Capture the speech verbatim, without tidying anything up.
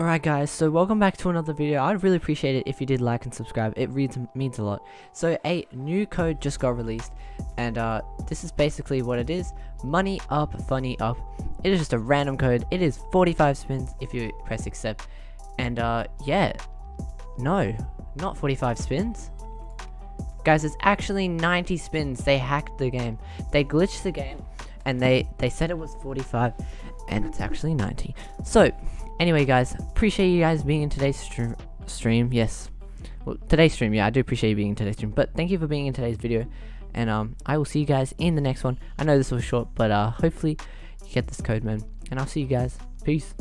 Alright guys, so welcome back to another video. I'd really appreciate it if you did like and subscribe. It reads, means a lot. So a new code just got released, and uh, this is basically what it is. Money up, funny up. It is just a random code. It is forty-five spins if you press accept. And uh, yeah, no, not forty-five spins. Guys, it's actually ninety spins. They hacked the game. They glitched the game, and they, they said it was forty-five, and it's actually ninety. So anyway guys, appreciate you guys being in today's stream, stream, yes, well, today's stream, yeah, I do appreciate you being in today's stream, but thank you for being in today's video, and um, I will see you guys in the next one. I know this was short, but uh, hopefully you get this code, man, and I'll see you guys, peace.